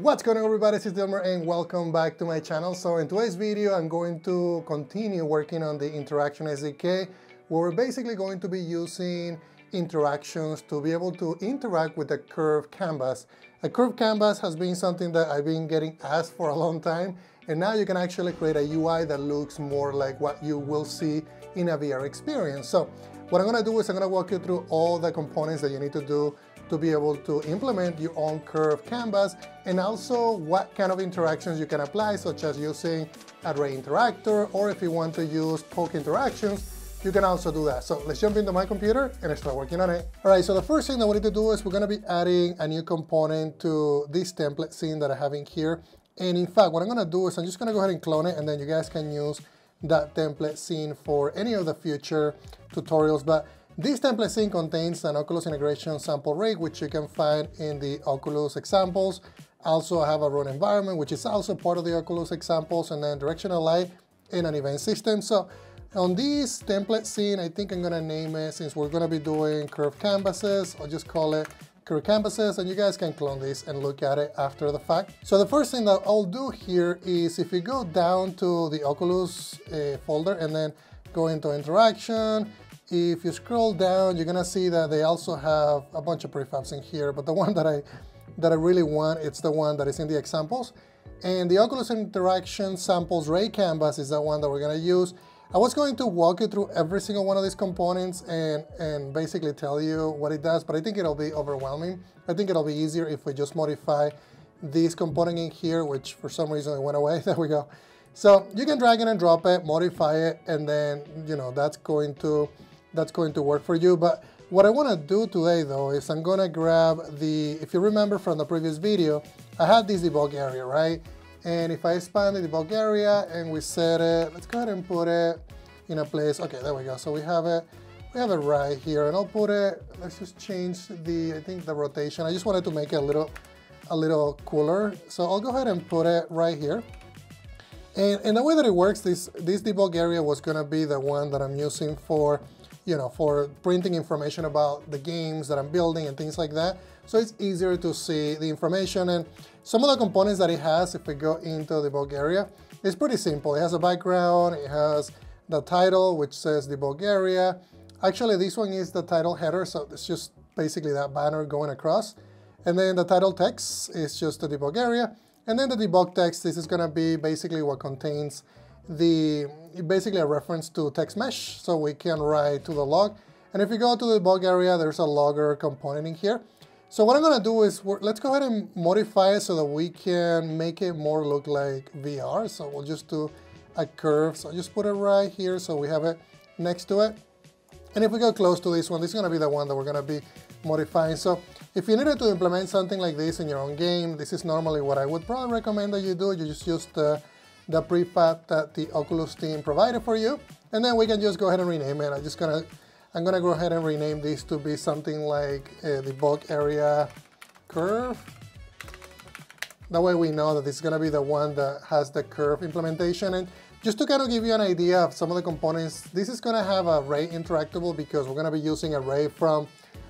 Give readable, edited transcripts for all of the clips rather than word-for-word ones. What's going on, everybody? This is Dilmer and welcome back to my channel. So in today's video, I'm going to continue working on the Interaction SDK, where we're basically going to be using interactions to be able to interact with the curved canvas. A curved canvas has been something that I've been getting asked for a long time, and now you can actually create a UI that looks more like what you will see in a VR experience. So what I'm going to do is I'm going to walk you through all the components that you need to do to be able to implement your own curved canvas, and also what kind of interactions you can apply, such as using a ray interactor, or if you want to use poke interactions, you can also do that. So let's jump into my computer and start working on it. All right, so the first thing that we need to do is we're gonna be adding a new component to this template scene that I have in here. And in fact, what I'm gonna do is I'm just gonna go ahead and clone it, and then you guys can use that template scene for any of the future tutorials. But this template scene contains an Oculus Interaction Samples Ray, which you can find in the Oculus examples. Also, I have a run environment, which is also part of the Oculus examples, and then directional light and an event system. So on this template scene, I think I'm gonna name it, since we're gonna be doing curved canvases, I'll just call it curved canvases, and you guys can clone this and look at it after the fact. So the first thing that I'll do here is if you go down to the Oculus folder and then go into interaction, if you scroll down, you're gonna see that they also have a bunch of prefabs in here, but the one that I really want, it's the one that is in the examples. And the Oculus Interaction Samples Ray Canvas is the one that we're gonna use. I was going to walk you through every single one of these components and basically tell you what it does, but I think it'll be overwhelming. I think it'll be easier if we just modify this component in here, which for some reason it went away. There we go. So you can drag it and drop it, modify it, and then, you know, that's going to work for you. But what I want to do today, though, is I'm going to grab the, if you remember from the previous video, I had this debug area, right? And if I expand the debug area and we set it, let's go ahead and put it in a place. Okay, there we go. So we have it right here, and I'll put it, let's just change the, I think the rotation. I just wanted to make it a little cooler. So I'll go ahead and put it right here. And the way that it works, this debug area was going to be the one that I'm using for, you know, for printing information about the games that I'm building and things like that. So it's easier to see the information, and some of the components that it has, if we go into the debug area, it's pretty simple. It has a background, it has the title, which says debug area. Actually, this one is the title header, so it's just basically that banner going across. And then the title text is just the debug area. And then the debug text, this is gonna be basically what contains basically a reference to text mesh, so we can write to the log. And if you go to the debug area, there's a logger component in here. So what I'm gonna do is, let's go ahead and modify it so that we can make it more look like VR. So we'll just do a curve. So I'll just put it right here so we have it next to it. And if we go close to this one, this is gonna be the one that we're gonna be modifying. So if you needed to implement something like this in your own game, this is normally what I would probably recommend that you do. You just use the prefab that the Oculus team provided for you. And then we can just go ahead and rename it. I'm gonna go ahead and rename this to be something like debug area curve. That way we know that this is gonna be the one that has the curve implementation. And just to kind of give you an idea of some of the components, this is gonna have a ray interactable, because we're gonna be using a ray from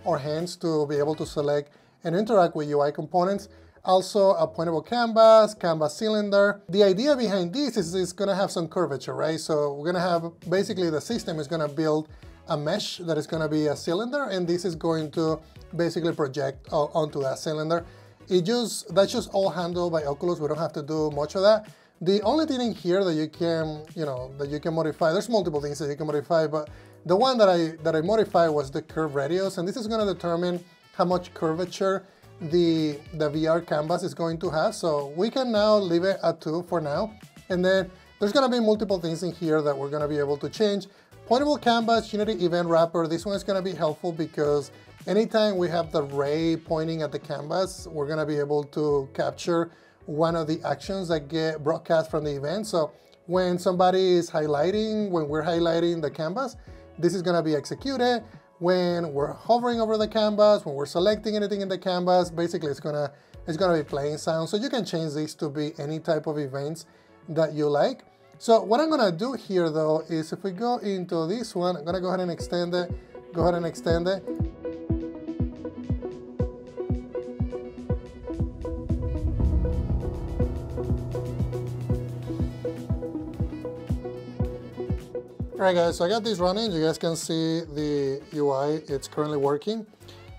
our hands to be able to select and interact with UI components. Also a pointable canvas, canvas cylinder. The idea behind this is it's gonna have some curvature, right? So we're gonna have, basically the system is gonna build a mesh that is gonna be a cylinder, and this is going to basically project onto that cylinder. That's just all handled by Oculus. We don't have to do much of that. The only thing in here that you can, you know, that you can modify, there's multiple things that you can modify, but the one that I modified was the curve radius, and this is gonna determine how much curvature the VR canvas is going to have. So we can now leave it at 2 for now. And then there's gonna be multiple things in here that we're gonna be able to change. Pointable canvas, Unity event wrapper. This one is gonna be helpful because anytime we have the ray pointing at the canvas, we're gonna be able to capture one of the actions that get broadcast from the event. So when somebody is highlighting, when we're highlighting the canvas, this is gonna be executed. When we're hovering over the canvas, when we're selecting anything in the canvas, basically it's gonna be playing sound. So you can change this to be any type of events that you like. So what I'm gonna do here, though, is if we go into this one, I'm gonna go ahead and extend it, Alright guys, so I got this running, you guys can see the UI, it's currently working.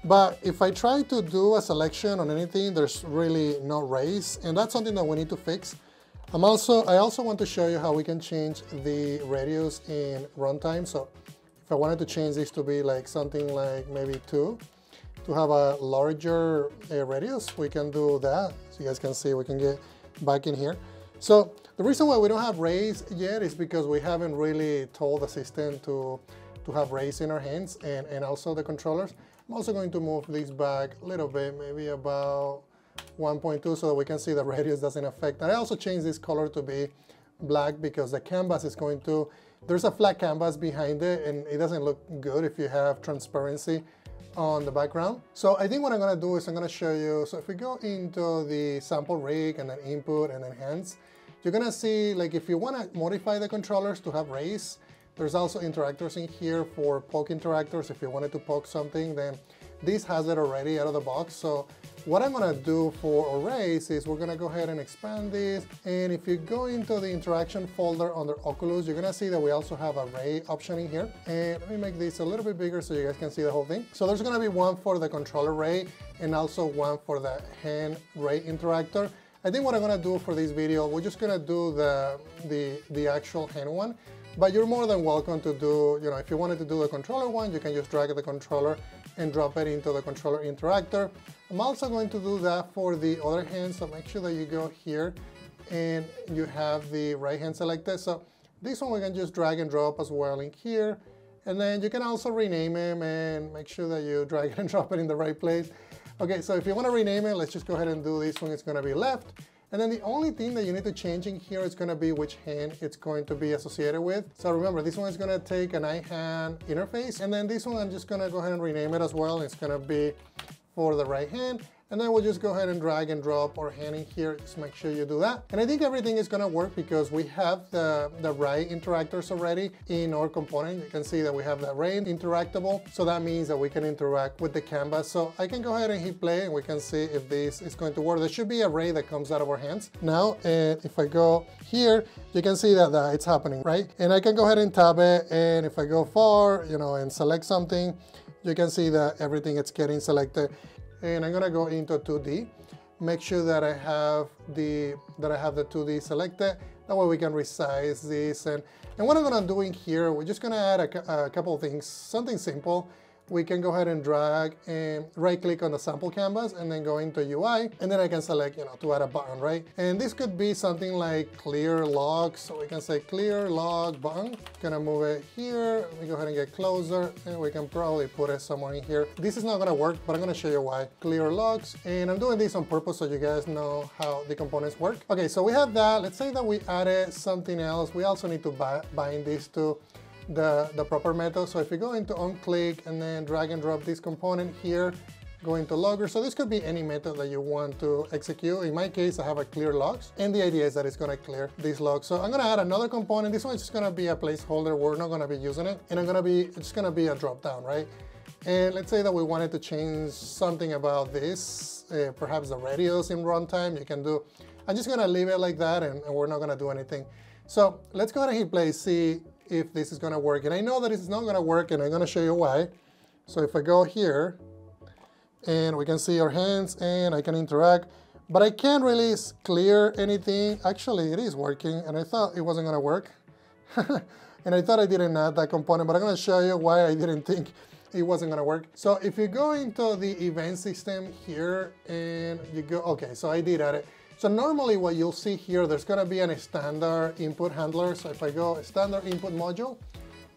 But if I try to do a selection on anything, there's really no rays, and that's something that we need to fix. I also want to show you how we can change the radius in runtime. So if I wanted to change this to be like something like maybe 2, to have a larger radius, we can do that. So you guys can see, we can get back in here. So the reason why we don't have rays yet is because we haven't really told the system to have rays in our hands and also the controllers. I'm also going to move this back a little bit, maybe about 1.2, so that we can see the radius doesn't affect. And I also changed this color to be black because the canvas is going to, there's a flat canvas behind it and it doesn't look good if you have transparency on the background. So I think what I'm gonna do is I'm gonna show you, so if we go into the sample rig and then input and then hands, you're gonna see like if you wanna modify the controllers to have rays, there's also interactors in here for poke interactors. If you wanted to poke something, then this has it already out of the box. So what I'm gonna do for arrays is we're gonna go ahead and expand this. And if you go into the interaction folder under Oculus, you're gonna see that we also have a ray option in here. And let me make this a little bit bigger so you guys can see the whole thing. So there's gonna be one for the controller ray and also one for the hand ray interactor. I think what I'm gonna do for this video, we're just gonna do the actual hand one. But you're more than welcome to do, you know, if you wanted to do the controller one, you can just drag the controller and drop it into the controller interactor. I'm also going to do that for the other hand, so make sure that you go here and you have the right hand selected. So this one we can just drag and drop as well in here. And then you can also rename him and make sure that you drag and drop it in the right place. Okay, so if you want to rename it, let's just go ahead and do this one. It's going to be left. And then the only thing that you need to change in here is going to be which hand it's going to be associated with. So remember, this one is going to take an iHand interface. And then this one, I'm just going to go ahead and rename it as well. It's going to be for the right hand. And then we'll just go ahead and drag and drop our hand in here. Just make sure you do that. And I think everything is going to work because we have the ray interactors already in our component. You can see that we have the ray interactable. So that means that we can interact with the canvas. So I can go ahead and hit play and we can see if this is going to work. There should be a ray that comes out of our hands now. And if I go here, you can see that it's happening, right? And I can go ahead and tab it. And if I go far, you know, and select something, you can see that everything is getting selected. And I'm gonna go into 2D, make sure that I have the 2D selected. That way we can resize this. And what I'm gonna do in here, we're just gonna add a couple of things, something simple. We can go ahead and drag and right click on the sample canvas and then go into UI. And then I can select, you know, to add a button, right? And this could be something like clear log. So we can say clear log button. Gonna move it here. We go ahead and get closer and we can probably put it somewhere in here. This is not gonna work, but I'm gonna show you why. Clear logs. And I'm doing this on purpose so you guys know how the components work. Okay, so we have that. Let's say that we added something else. We also need to bind these to the proper method. So if you go into onClick and then drag and drop this component here, go into logger. So this could be any method that you want to execute. In my case, I have a clear logs, and the idea is that it's gonna clear this log. So I'm gonna add another component. This one's just gonna be a placeholder. We're not gonna be using it. And it's gonna be a drop down, right? And let's say that we wanted to change something about this, perhaps the radius in runtime. You can do, I'm just gonna leave it like that and we're not gonna do anything. So let's go ahead and hit play, see if this is gonna work. And I know that it's not gonna work and I'm gonna show you why. So if I go here and we can see our hands and I can interact, but I can't really clear anything. Actually, it is working and I thought it wasn't gonna work. And I thought I didn't add that component, but I'm gonna show you why I didn't think it wasn't gonna work. So if you go into the event system here and you go, okay, so I did add it. So normally what you'll see here, there's gonna be a standard input handler. So if I go standard input module,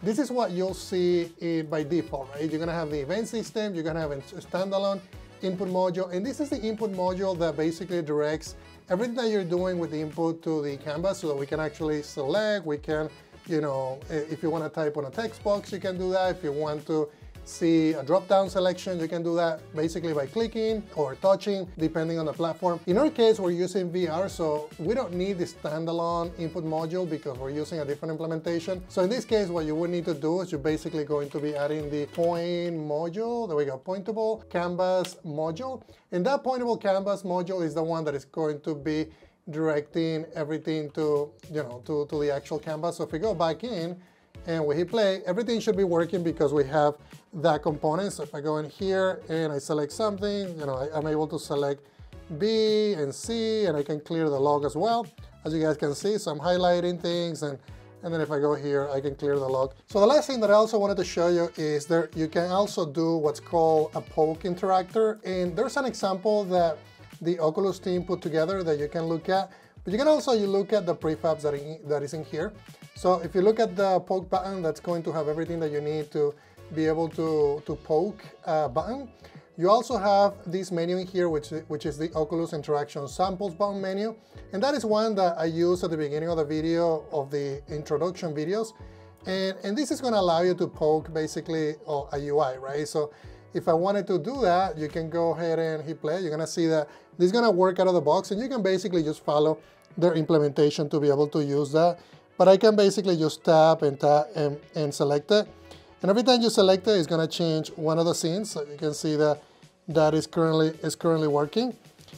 this is what you'll see by default, right? You're gonna have the event system, you're gonna have a standalone input module, and this is the input module that basically directs everything that you're doing with the input to the canvas so that we can actually select, we can, you know, if you wanna type on a text box, you can do that. If you want to see a drop-down selection, you can do that basically by clicking or touching, depending on the platform. In our case, we're using VR, so we don't need the standalone input module because we're using a different implementation. So in this case, what you would need to do is you're basically going to be adding the point module, there we go, pointable canvas module. And that pointable canvas module is the one that is going to be directing everything to, you know, to the actual canvas. So if we go back in, and we hit play, everything should be working because we have that component. So if I go in here and I select something, you know, I'm able to select B and C, and I can clear the log as well. As you guys can see, so I'm highlighting things, and then if I go here, I can clear the log. So the last thing that I also wanted to show you is you can also do what's called a poke interactor. And there's an example that the Oculus team put together that you can look at, but you can also look at the prefabs that is in here. So if you look at the poke button, that's going to have everything that you need to be able to poke a button. You also have this menu in here, which is the Oculus Interaction Samples button menu. And that is one that I used at the beginning of the video, of the introduction videos. And this is gonna allow you to poke basically a UI, right? So if I wanted to do that, you can go ahead and hit play. You're gonna see that this is gonna work out of the box, and you can basically just follow their implementation to be able to use that. But I can basically just tap and select it. And every time you select it, it's gonna change one of the scenes. So you can see that that is currently working.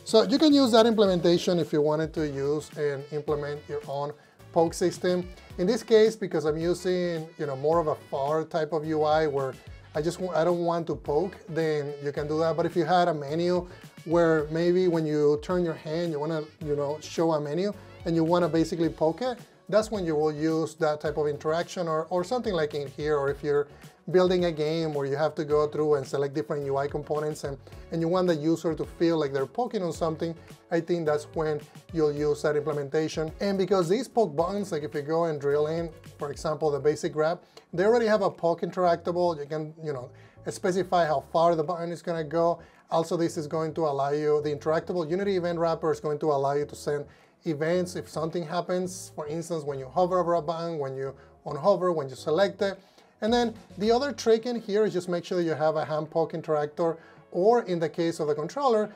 So you can use that implementation if you wanted to use and implement your own poke system. In this case, because I'm using, you know, more of a far type of UI where I don't want to poke, then you can do that. But if you had a menu where maybe when you turn your hand, you wanna, you know, show a menu and you wanna basically poke it, that's when you will use that type of interaction, or something like in here, or if you're building a game where you have to go through and select different UI components and you want the user to feel like they're poking on something, I think that's when you'll use that implementation. And because these poke buttons, like if you go and drill in, for example, the basic grab, they already have a poke interactable. You can, you know, specify how far the button is gonna go. Also, this is going to allow you, the interactable Unity event wrapper is going to allow you to send events if something happens, for instance, when you hover over a button, when you unhover, when you select it. And then the other trick in here is just make sure that you have a hand poke interactor, or in the case of the controller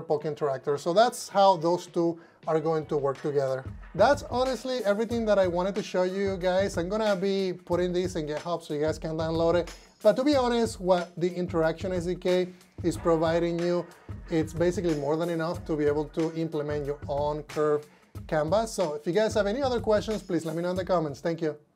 poke interactor. So that's how those two are going to work together. That's honestly everything that I wanted to show you guys. I'm gonna be putting this in GitHub so you guys can download it. But to be honest, what the Interaction SDK is providing you, it's basically more than enough to be able to implement your own curved canvas. So if you guys have any other questions, please let me know in the comments. Thank you.